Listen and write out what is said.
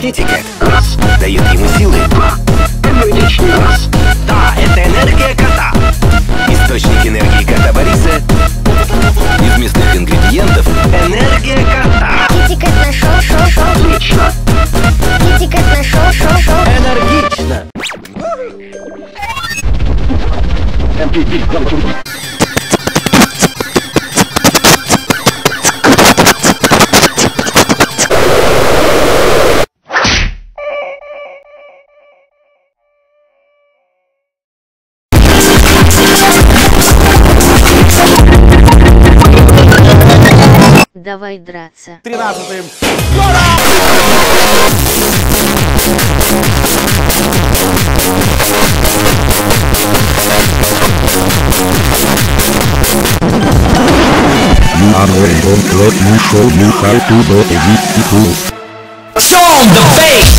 Китикет раз дает ему силы, два энергичный раз. Да, это энергия кота. Источник энергии кота Бориса из местных ингредиентов. Энергия кота. Китикет нашел, шо-шо. Отлично. Китикет нашел, шо-шо. Энергично. Давай драться. 13-м. Sound the bass!